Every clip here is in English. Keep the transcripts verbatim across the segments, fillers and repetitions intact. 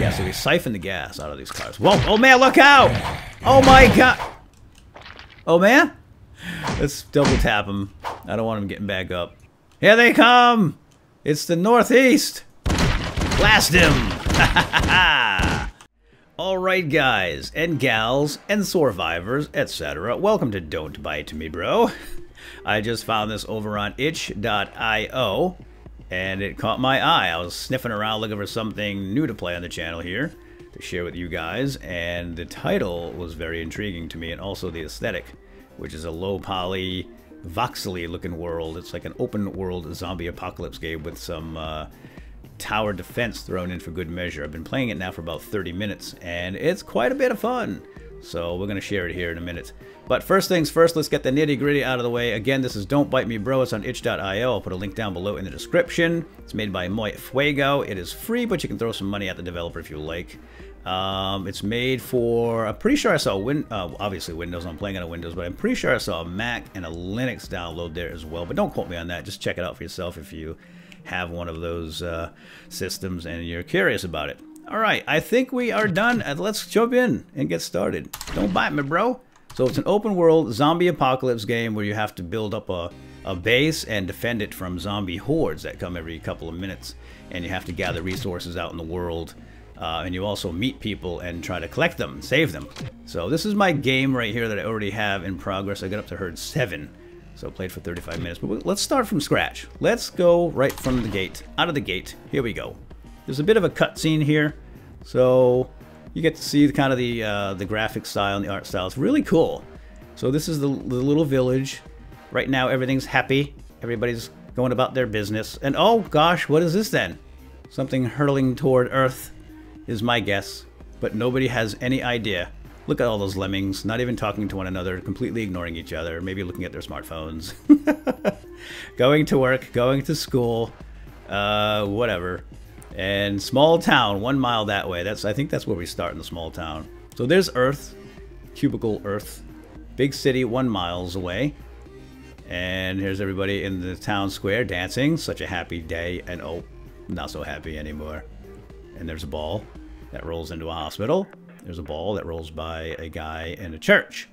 Yeah, so we siphon the gas out of these cars. Whoa! Oh man, look out! Oh my god! Oh man? Let's double tap him. I don't want him getting back up. Here they come! It's the Northeast! Blast him! Alright guys, and gals, and survivors, et cetera. Welcome to Don't Bite Me, Bro. I just found this over on itch dot i o, and it caught my eye. I was sniffing around looking for something new to play on the channel here, to share with you guys, and the title was very intriguing to me, and also the aesthetic, which is a low-poly, voxely looking world. It's like an open-world zombie apocalypse game with some uh, tower defense thrown in for good measure. I've been playing it now for about thirty minutes, and it's quite a bit of fun. So we're going to share it here in a minute. But first things first, let's get the nitty-gritty out of the way. Again, this is Don't Bite Me, Bro. It's on itch dot i o. I'll put a link down below in the description. It's made by MoetFuego. It is free, but you can throw some money at the developer if you like. Um, it's made for, I'm pretty sure I saw, win, uh, obviously Windows. I'm playing on a Windows, but I'm pretty sure I saw a Mac and a Linux download there as well. But don't quote me on that. Just check it out for yourself if you have one of those uh, systems and you're curious about it. All right, I think we are done. Let's jump in and get started. Don't bite me, bro. So it's an open world zombie apocalypse game where you have to build up a, a base and defend it from zombie hordes that come every couple of minutes. And you have to gather resources out in the world. Uh, and you also meet people and try to collect them and save them. So this is my game right here that I already have in progress. I got up to herd seven. So I played for thirty-five minutes. But let's start from scratch. Let's go right from the gate. Out of the gate. Here we go. There's a bit of a cutscene here, so you get to see the, kind of the uh, the graphic style and the art style. It's really cool. So this is the, the little village. Right now everything's happy. Everybody's going about their business. And oh gosh, what is this then? Something hurtling toward Earth is my guess, but nobody has any idea. Look at all those lemmings, not even talking to one another, completely ignoring each other, maybe looking at their smartphones. Going to work, going to school, uh, whatever. And small town, one mile that way. That's I think that's where we start in the small town. So there's Earth, cubicle Earth, big city one miles away. And here's everybody in the town square dancing. Such a happy day, and oh, not so happy anymore. And there's a ball that rolls into a hospital. There's a ball that rolls by a guy in a church.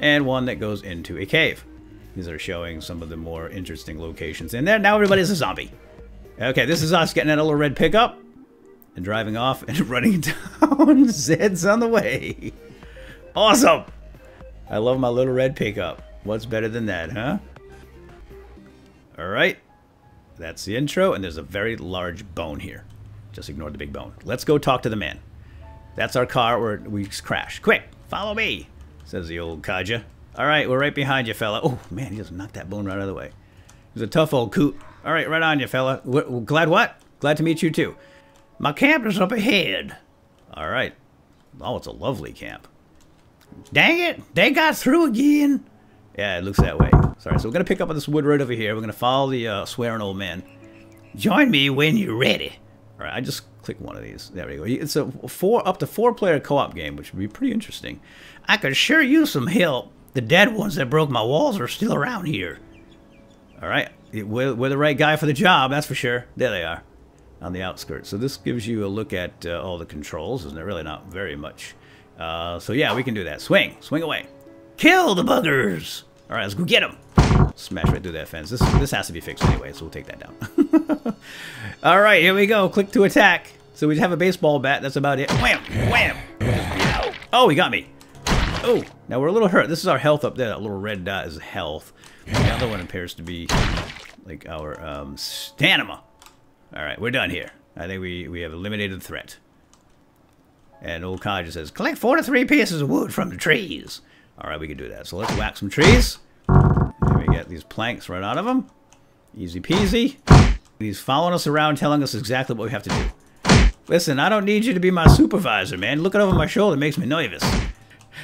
And one that goes into a cave. These are showing some of the more interesting locations. And there now everybody's a zombie. Okay, this is us getting in a little red pickup and driving off and running down. Zed's on the way. Awesome! I love my little red pickup. What's better than that, huh? Alright. That's the intro, and there's a very large bone here. Just ignore the big bone. Let's go talk to the man. That's our car where we crash. Quick, follow me, says the old codger. Alright, we're right behind you, fella. Oh, man, he just knocked that bone right out of the way. He's a tough old coot. All right, right on you, fella. We're glad what? Glad to meet you, too. My camp is up ahead. All right. Oh, it's a lovely camp. Dang it. They got through again. Yeah, it looks that way. Sorry, so we're going to pick up on this wood right over here. We're going to follow the uh, swearing old man. Join me when you're ready. All right, I just click one of these. There we go. It's a four up to four-player co-op game, which would be pretty interesting. I could sure use some help. The dead ones that broke my walls are still around here. All right. We're, we're the right guy for the job, that's for sure. There they are, on the outskirts. So this gives you a look at uh, all the controls, isn't it? Really not very much. Uh, so yeah, we can do that. Swing, swing away. Kill the buggers! All right, let's go get them. Smash right through that fence. This, this has to be fixed anyway, so we'll take that down. All right, here we go. Click to attack. So we have a baseball bat. That's about it. Wham, wham. Oh, he got me. Oh, now we're a little hurt. This is our health up there. That little red dot is health. The other one appears to be like our um, stamina. All right, we're done here. I think we, we have eliminated the threat. And old Kaja says, collect four to three pieces of wood from the trees. All right, we can do that. So let's whack some trees. Then we get these planks right out of them. Easy peasy. He's following us around telling us exactly what we have to do. Listen, I don't need you to be my supervisor, man. Looking over my shoulder makes me nervous.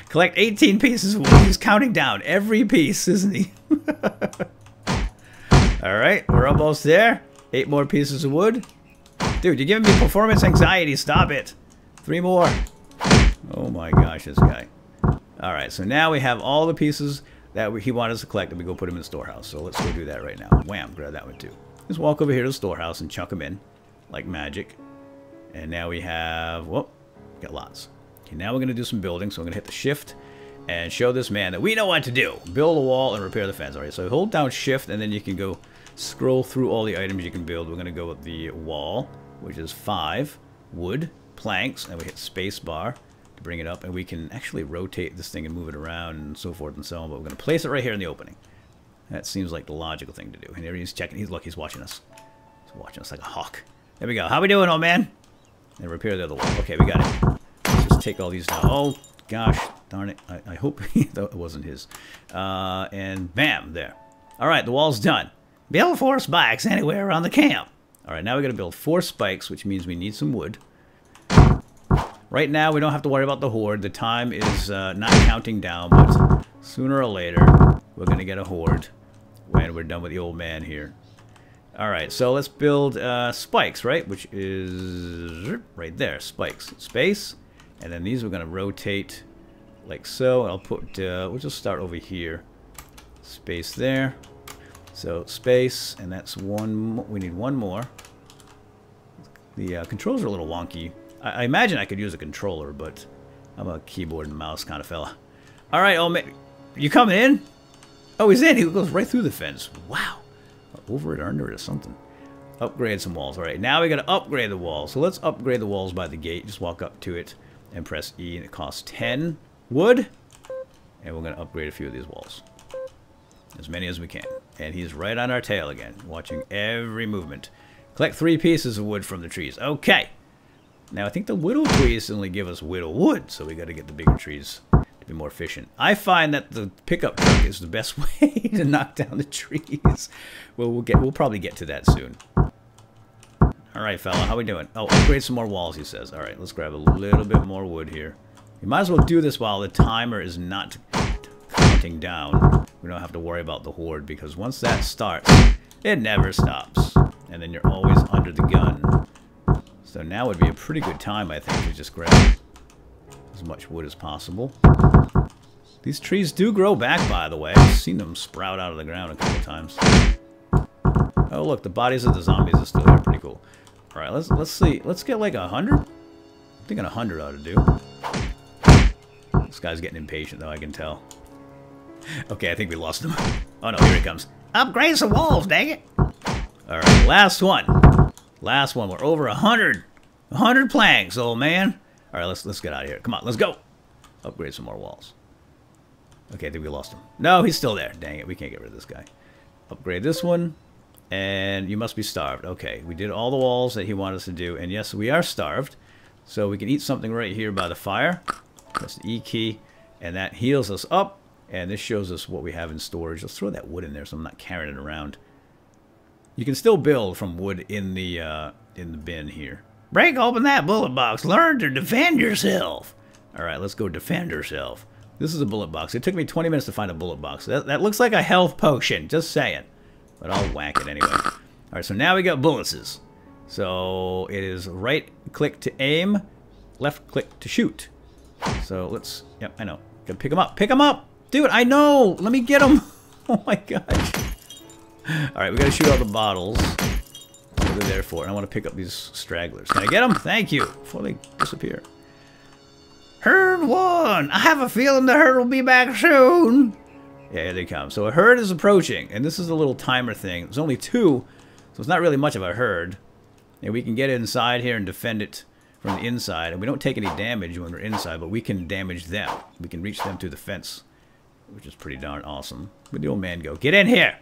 Collect eighteen pieces of wood. He's counting down every piece, isn't he? All right, we're almost there. Eight more pieces of wood. Dude, you're giving me performance anxiety. Stop it. Three more. Oh my gosh, this guy. All right, so now we have all the pieces that we, he wanted us to collect, and we go put them in the storehouse. So let's go do that right now. Wham, grab that one too. Just walk over here to the storehouse and chuck them in like magic. And now we have, whoop, got lots. Okay, now we're going to do some building. So I'm going to hit the shift and show this man that we know what to do. Build a wall and repair the fence. All right, so hold down shift and then you can go scroll through all the items you can build. We're going to go with the wall, which is five, wood, planks, and we hit space bar to bring it up. And we can actually rotate this thing and move it around and so forth and so on. But we're going to place it right here in the opening. That seems like the logical thing to do. And there he's checking. He's, look, he's watching us. He's watching us like a hawk. There we go. How we doing, old man? And repair the other wall. Okay, we got it. Let's just take all these down. Oh, gosh. Darn it. I, I hope it wasn't his. Uh, and bam, there. All right, the wall's done. Build four spikes anywhere around the camp. All right, now we're going to build four spikes, which means we need some wood. Right now, we don't have to worry about the horde. The time is uh, not counting down, but sooner or later, we're going to get a horde when we're done with the old man here. All right, so let's build uh, spikes, right? Which is right there, spikes, space. And then these we're going to rotate like so. And I'll put, uh, we'll just start over here. Space there. So space, and that's one, we need one more. The uh, controls are a little wonky. I, I imagine I could use a controller, but I'm a keyboard and mouse kind of fella. All right, oh man, you coming in? Oh, he's in, he goes right through the fence. Wow. Over it or under it or something. Upgrade some walls. All right, now we got to upgrade the walls. So let's upgrade the walls by the gate. Just walk up to it and press E, and it costs ten wood. And we're going to upgrade a few of these walls. As many as we can. And he's right on our tail again, watching every movement. Collect three pieces of wood from the trees. Okay. Now, I think the whittle trees only give us whittle wood, so we got to get the bigger trees to be more efficient. I find that the pickup truck is the best way to knock down the trees. Well, we'll get we'll probably get to that soon. All right, fella, how we doing? Oh, upgrade some more walls, he says. All right, let's grab a little bit more wood here. You might as well do this while the timer is not counting down. We don't have to worry about the horde, because once that starts, it never stops. And then you're always under the gun. So now would be a pretty good time, I think, to just grab as much wood as possible. These trees do grow back, by the way. I've seen them sprout out of the ground a couple times. Oh, look, the bodies of the zombies are still here. Pretty cool. All right, let's let's see. Let's get like a hundred. I'm thinking a hundred ought to do. This guy's getting impatient, though, I can tell. Okay, I think we lost him. Oh, no, here he comes. Upgrade some walls, dang it. All right, last one. Last one. We're over a hundred. A hundred planks, old man. All right, let's let's get out of here. Come on, let's go. Upgrade some more walls. Okay, I think we lost him. No, he's still there. Dang it, we can't get rid of this guy. Upgrade this one. And you must be starved. Okay, we did all the walls that he wanted us to do. And yes, we are starved. So we can eat something right here by the fire. Press the E key. And that heals us up. And this shows us what we have in storage. Let's throw that wood in there so I'm not carrying it around. You can still build from wood in the, uh, in the bin here. Break open that bullet box. Learn to defend yourself. All right, let's go defend yourself. This is a bullet box. It took me twenty minutes to find a bullet box. That, that looks like a health potion. Just saying. But I'll whack it anyway. All right, so now we got bullets. So it is right click to aim, left click to shoot. So let's... Yep, I know. Gotta pick them up. Pick them up! Dude, I know! Let me get them! Oh my gosh. All right, we gotta shoot all the bottles. They're there for it. I want to pick up these stragglers. Can I get them? Thank you. Before they disappear. Herd one! I have a feeling the herd will be back soon. Yeah, here they come. So a herd is approaching, and this is a little timer thing. There's only two, so it's not really much of a herd. And we can get inside here and defend it from the inside. And we don't take any damage when we're inside, but we can damage them. We can reach them through the fence, which is pretty darn awesome. Where'd the old man go? Get in here!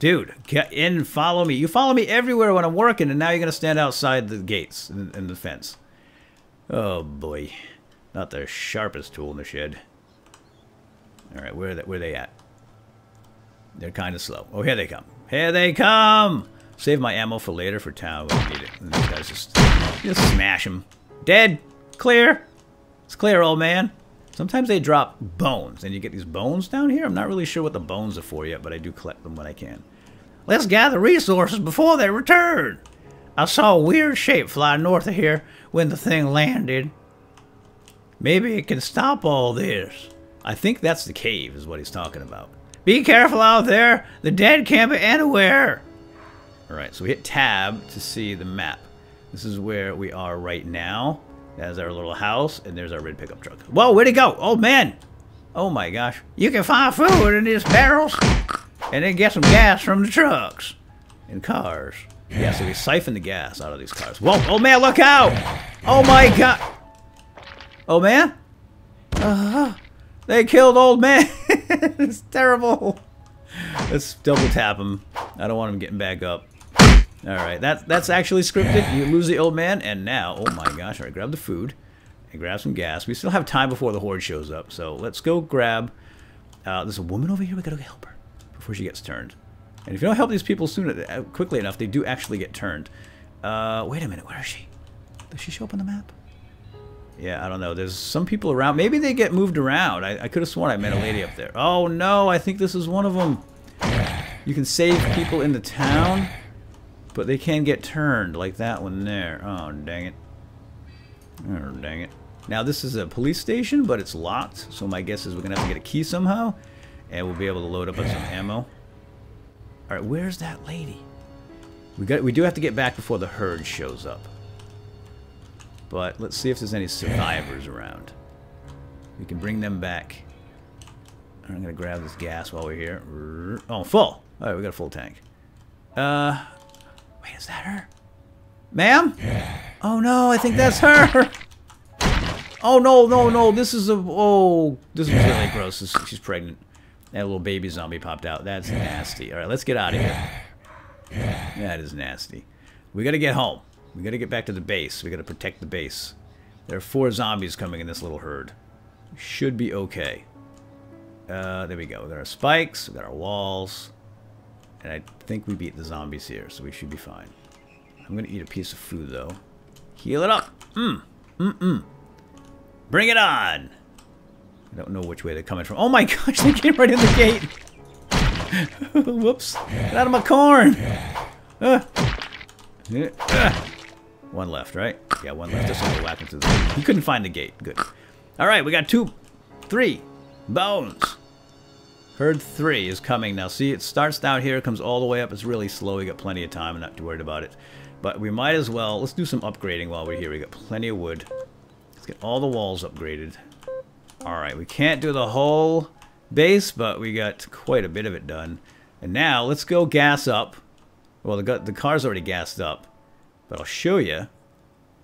Dude, get in, follow me. You follow me everywhere when I'm working, and now you're going to stand outside the gates and, and the fence. Oh, boy. Not the sharpest tool in the shed. All right, where are they, where are they at? They're kind of slow. Oh, here they come. Here they come! Save my ammo for later for town when I need it. And these guys just, just smash them. Dead. Clear. It's clear, old man. Sometimes they drop bones, and you get these bones down here. I'm not really sure what the bones are for yet, but I do collect them when I can. Let's gather resources before they return. I saw a weird shape fly north of here when the thing landed. Maybe it can stop all this. I think that's the cave is what he's talking about. Be careful out there. The dead can't be anywhere. All right, so we hit tab to see the map. This is where we are right now. That is our little house, and there's our red pickup truck. Whoa, where'd it go? Oh, man. Oh, my gosh. You can find food in these barrels and then get some gas from the trucks and cars. Yeah, so we siphon the gas out of these cars. Whoa, oh, man, look out. Oh, my God. Oh, man. Uh, they killed old man. It's terrible. Let's double tap him. I don't want him getting back up. All right, that's that's actually scripted. You lose the old man, and now, oh my gosh! All right, grab the food and grab some gas. We still have time before the horde shows up, so let's go grab. Uh, there's a woman over here. We gotta go help her before she gets turned. And if you don't help these people soon, uh, quickly enough, they do actually get turned. Uh, wait a minute, where is she? Does she show up on the map? Yeah, I don't know. There's some people around. Maybe they get moved around. I, I could have sworn I met a lady up there. Oh no, I think this is one of them. You can save people in the town, but they can get turned, like that one there. Oh, dang it. Oh, dang it. Now, this is a police station, but it's locked, so my guess is we're going to have to get a key somehow, and we'll be able to load up on some ammo. All right, where's that lady? We got. We do have to get back before the herd shows up. But let's see if there's any survivors around. We can bring them back. I'm going to grab this gas while we're here. Oh, full. All right, we got a full tank. Uh... Wait, is that her? Ma'am? Yeah. Oh no, I think yeah. that's her! Oh no, no, no, this is a... Oh, this is really gross. This, she's pregnant. That little baby zombie popped out. That's yeah. nasty. Alright, let's get out of here. Yeah. That is nasty. We gotta get home. We gotta get back to the base. We gotta protect the base. There are four zombies coming in this little herd. Should be okay. Uh, there we go. We got our spikes, we got our walls. And I think we beat the zombies here, so we should be fine. I'm gonna eat a piece of food, though. Heal it up! Mmm! Mm-mm! Bring it on! I don't know which way they're coming from. Oh my gosh, they came right in the gate! Whoops! Get out of my corn! Uh. Uh. One left, right? Yeah, one left. This one will whack into the gate. He couldn't find the gate. Good. Alright, we got two, three bones! Herd three is coming now. See, it starts down here, comes all the way up. It's really slow. We got plenty of time. I'm not too worried about it. But we might as well. Let's do some upgrading while we're here. We got plenty of wood. Let's get all the walls upgraded. All right, we can't do the whole base, but we got quite a bit of it done. And now let's go gas up. Well, the the car's already gassed up, but I'll show you.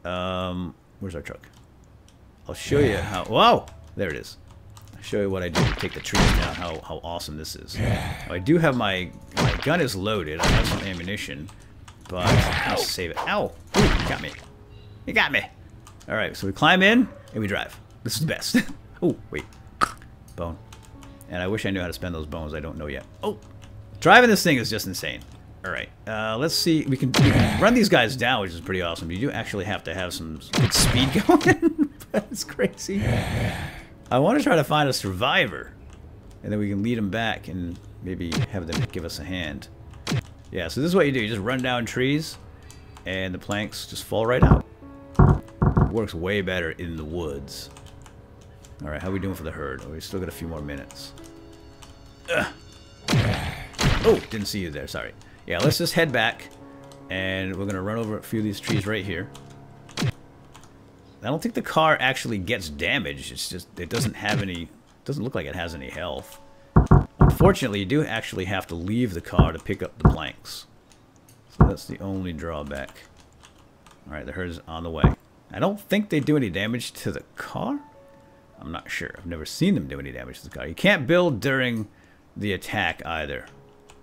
Um, where's our truck? I'll show you how. Whoa, there it is. Show you what I do to take the trees down, how, how awesome this is. Now, I do have my, my gun is loaded, I have some ammunition, but I'll save it. Ow! Ooh, you got me. You got me! Alright, so we climb in, and we drive. This is the best. Oh, wait. Bone. And I wish I knew how to spend those bones, I don't know yet. Oh! Driving this thing is just insane. Alright, uh, let's see, we can, we can run these guys down, which is pretty awesome. You do actually have to have some good speed going, that's crazy. I want to try to find a survivor, and then we can lead them back and maybe have them give us a hand. Yeah, so this is what you do. You just run down trees, and the planks just fall right out. It works way better in the woods. All right, how are we doing for the herd? Oh, we still got a few more minutes. Ugh. Oh, didn't see you there. Sorry. Yeah, let's just head back, and we're going to run over a few of these trees right here. I don't think the car actually gets damaged. It's just it doesn't have any. Doesn't look like it has any health. Unfortunately, you do actually have to leave the car to pick up the planks. So that's the only drawback. All right, the herd is on the way. I don't think they do any damage to the car. I'm not sure. I've never seen them do any damage to the car. You can't build during the attack either.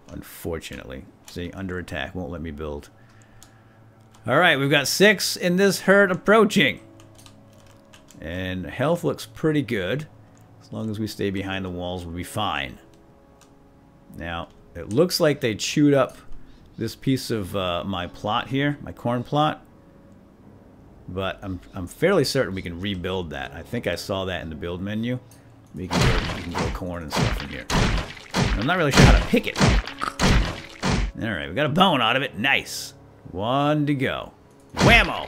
Unfortunately, see, under attack won't let me build. All right, we've got six in this herd approaching. And health looks pretty good. As long as we stay behind the walls, we'll be fine. Now, it looks like they chewed up this piece of uh, my plot here, my corn plot. But I'm, I'm fairly certain we can rebuild that. I think I saw that in the build menu. We can grow, we can grow corn and stuff in here. I'm not really sure how to pick it. All right, we got a bone out of it. Nice. One to go. Whammo!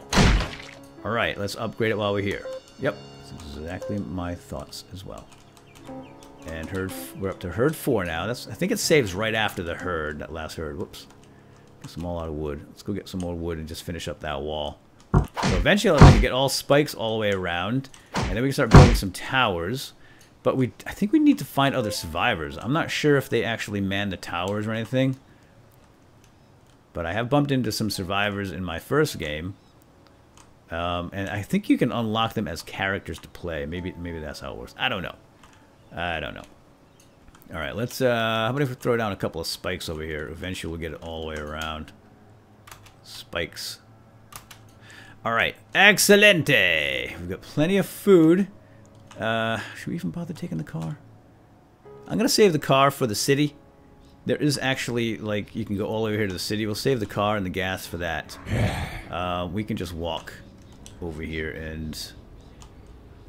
All right, let's upgrade it while we're here. Yep, this is exactly my thoughts as well. And herd, we're up to herd four now. That's, I think it saves right after the herd, that last herd. Whoops. Get some all out of wood. Let's go get some more wood and just finish up that wall. So eventually I'm going to get all spikes all the way around, and then we can start building some towers. But we, I think we need to find other survivors. I'm not sure if they actually man the towers or anything. But I have bumped into some survivors in my first game. Um, and I think you can unlock them as characters to play. Maybe maybe that's how it works. I don't know. I don't know. Alright, let's... Uh, how about if we throw down a couple of spikes over here? Eventually we'll get it all the way around. Spikes. Alright. Excelente! We've got plenty of food. Uh, should we even bother taking the car? I'm going to save the car for the city. There is actually, like, you can go all the way here to the city. We'll save the car and the gas for that. Uh, we can just walk over here and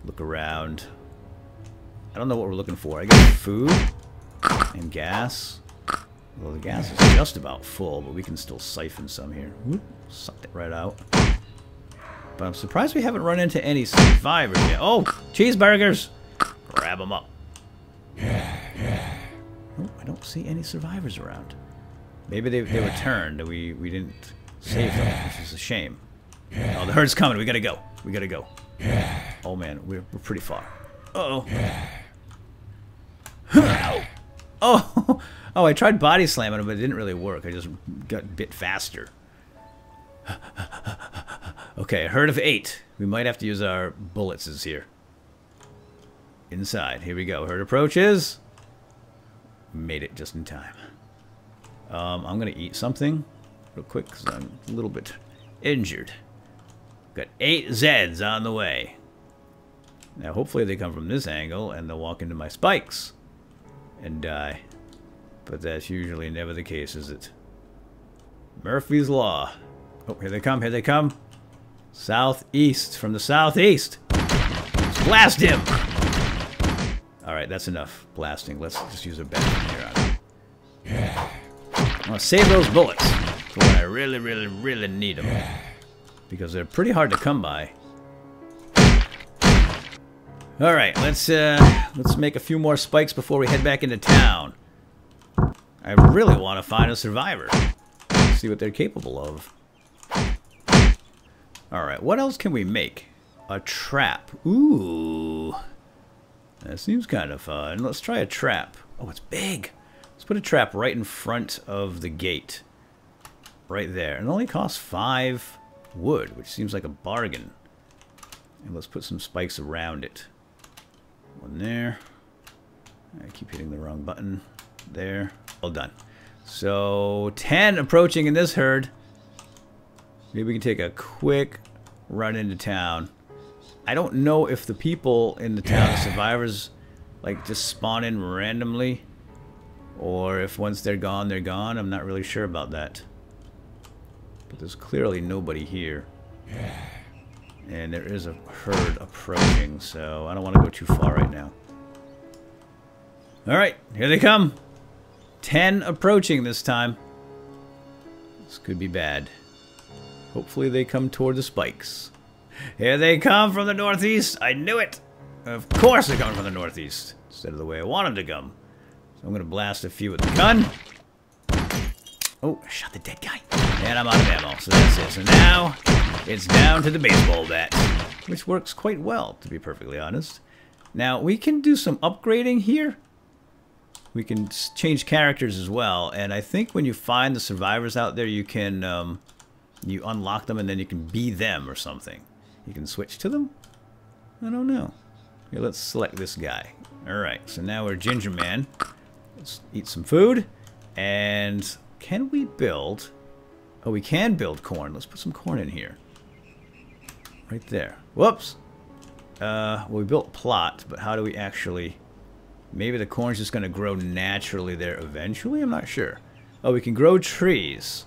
look around. I don't know what we're looking for. I guess food and gas. Well, the gas is just about full, but we can still siphon some here. Whoop, sucked it right out. But I'm surprised we haven't run into any survivors yet. Oh, cheeseburgers! Grab them up. Oh, I don't see any survivors around. Maybe they, they returned and we, we didn't save them, which is a shame. Oh, the herd's coming. We gotta go. We gotta go. Oh, man. We're, we're pretty far. Uh-oh. Oh! Oh, I tried body slamming him, but it didn't really work. I just got bit faster. Okay, a herd of eight. We might have to use our bullets is here. Inside. Here we go. Herd approaches. Made it just in time. Um, I'm going to eat something real quick because I'm a little bit injured. Got eight Zeds on the way. Now, hopefully they come from this angle and they'll walk into my spikes and die. But that's usually never the case, is it? Murphy's Law. Oh, here they come, here they come. Southeast, from the southeast. Let's blast him! Alright, that's enough blasting. Let's just use a back here on it. Yeah. I'm gonna save those bullets for when I really, really, really need them. Yeah. Because they're pretty hard to come by. Alright, let's uh, let's make a few more spikes before we head back into town. I really want to find a survivor. See what they're capable of. Alright, what else can we make? A trap. Ooh. That seems kind of fun. Let's try a trap. Oh, it's big. Let's put a trap right in front of the gate. Right there. And it only costs five wood, which seems like a bargain. And let's put some spikes around it. One there. I keep hitting the wrong button. There. All done. So, ten approaching in this herd. Maybe we can take a quick run into town. I don't know if the people in the town, the survivors, like, just spawn in randomly. Or if once they're gone, they're gone. I'm not really sure about that. But there's clearly nobody here. And there is a herd approaching, so I don't want to go too far right now. Alright, here they come. Ten approaching this time. This could be bad. Hopefully they come toward the spikes. Here they come from the northeast. I knew it. Of course they're coming from the northeast. Instead of the way I want them to come. So I'm going to blast a few with the gun. Oh, I shot the dead guy. And I'm out of ammo, so that's it. So now it's down to the baseball bat. Which works quite well, to be perfectly honest. Now, we can do some upgrading here. We can change characters as well. And I think when you find the survivors out there, you can... Um, you unlock them and then you can be them or something. You can switch to them? I don't know. Here, let's select this guy. Alright, so now we're Ginger Man. Let's eat some food. And can we build... Oh, we can build corn. Let's put some corn in here. Right there. Whoops! Uh, well, we built a plot, but how do we actually... Maybe the corn's just going to grow naturally there eventually? I'm not sure. Oh, we can grow trees.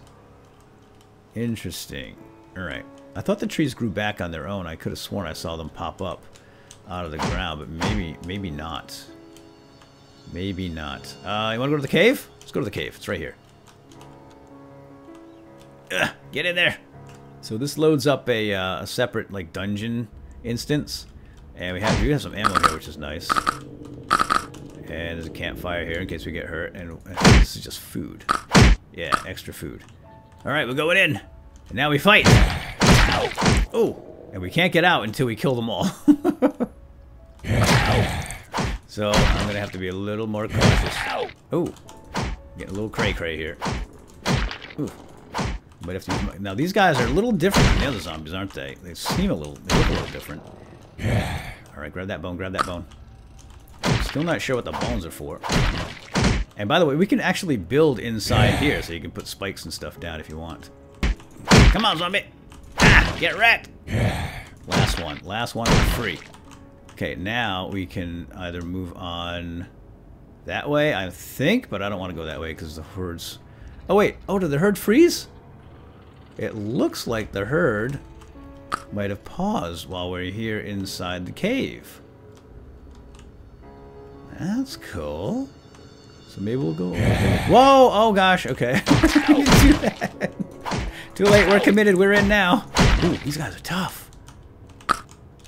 Interesting. Alright. I thought the trees grew back on their own. I could have sworn I saw them pop up out of the ground, but maybe maybe not. Maybe not. Uh, you want to go to the cave? Let's go to the cave. It's right here. Ugh, get in there! So this loads up a, uh, a separate, like, dungeon instance. And we have, we have some ammo here, which is nice. And there's a campfire here in case we get hurt. And this is just food. Yeah, extra food. Alright, we're going in. And now we fight. Ow. Oh, and we can't get out until we kill them all. So I'm gonna have to be a little more cautious. Oh, getting a little cray cray here. Ooh. Might have to use my... Now these guys are a little different than the other zombies, aren't they? They seem a little, they look a little different. All right, grab that bone, grab that bone. Still not sure what the bones are for. And by the way, we can actually build inside here, so you can put spikes and stuff down if you want. Come on, zombie! Ah, get wrecked! Last one, last one for free. Okay, now we can either move on that way, I think, but I don't want to go that way because the herds... Oh, wait. Oh, did the herd freeze? It looks like the herd might have paused while we're here inside the cave. That's cool. So maybe we'll go... Whoa! Oh, gosh. Okay. Too bad. Too late. We're committed. We're in now. Ooh, these guys are tough.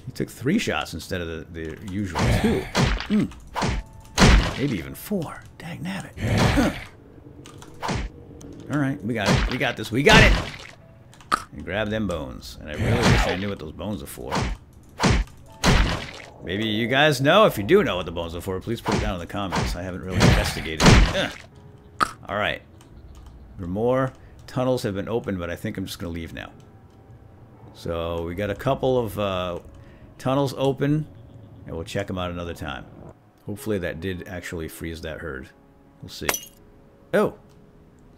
He took three shots instead of the, the usual two. Mm. Maybe even four. Dang nabbit. Huh. Alright, we got it. We got this. We got it! And grab them bones. And I really wish I knew what those bones are for. Maybe you guys know. If you do know what the bones are for, please put it down in the comments. I haven't really investigated. Uh. Alright. More tunnels have been opened, but I think I'm just going to leave now. So we got a couple of... Uh, tunnels open, and we'll check them out another time. Hopefully that did actually freeze that herd. We'll see. Oh!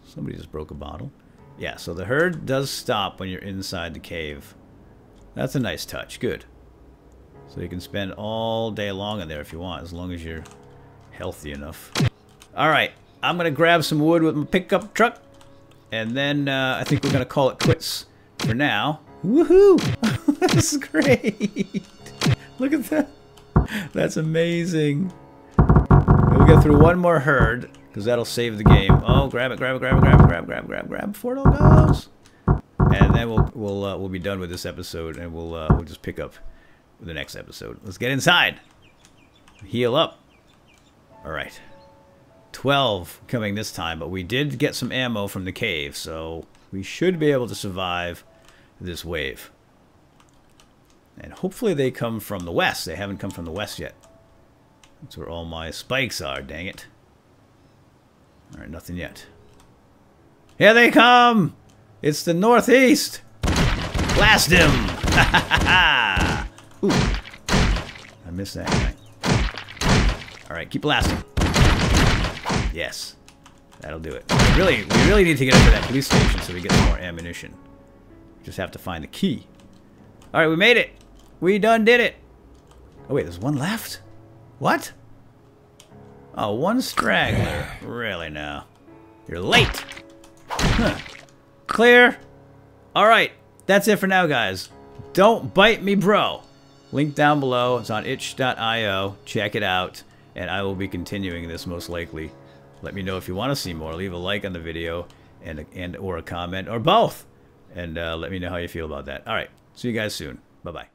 Somebody just broke a bottle. Yeah, so the herd does stop when you're inside the cave. That's a nice touch. Good. So you can spend all day long in there if you want, as long as you're healthy enough. Alright, I'm gonna grab some wood with my pickup truck, and then uh, I think we're gonna call it quits for now. Woohoo! This is great! Look at that! That's amazing! We'll get through one more herd, because that'll save the game. Oh, grab it, grab it, grab it, grab it, grab it, grab it, grab it, grab it before it all goes! And then we'll we'll uh, we'll be done with this episode, and we'll uh, we'll just pick up the next episode. Let's get inside! Heal up! Alright. twelve coming this time, but we did get some ammo from the cave, so we should be able to survive this wave. And hopefully they come from the west. They haven't come from the west yet. That's where all my spikes are, dang it. Alright, nothing yet. Here they come! It's the northeast! Blast him! Ha ha ha! Ooh. I missed that guy. Alright, keep blasting. Yes. That'll do it. Really, we really need to get up to that police station so we get some more ammunition. Just have to find the key. Alright, we made it! We done did it! Oh wait, there's one left? What? Oh, one straggler. Really now. You're late! Huh. Clear! Alright, that's it for now, guys. Don't Bite Me, Bro! Link down below. It's on itch dot i o. Check it out. And I will be continuing this, most likely. Let me know if you want to see more. Leave a like on the video, and, and or a comment, or both! And uh, let me know how you feel about that. Alright. See you guys soon. Bye-bye.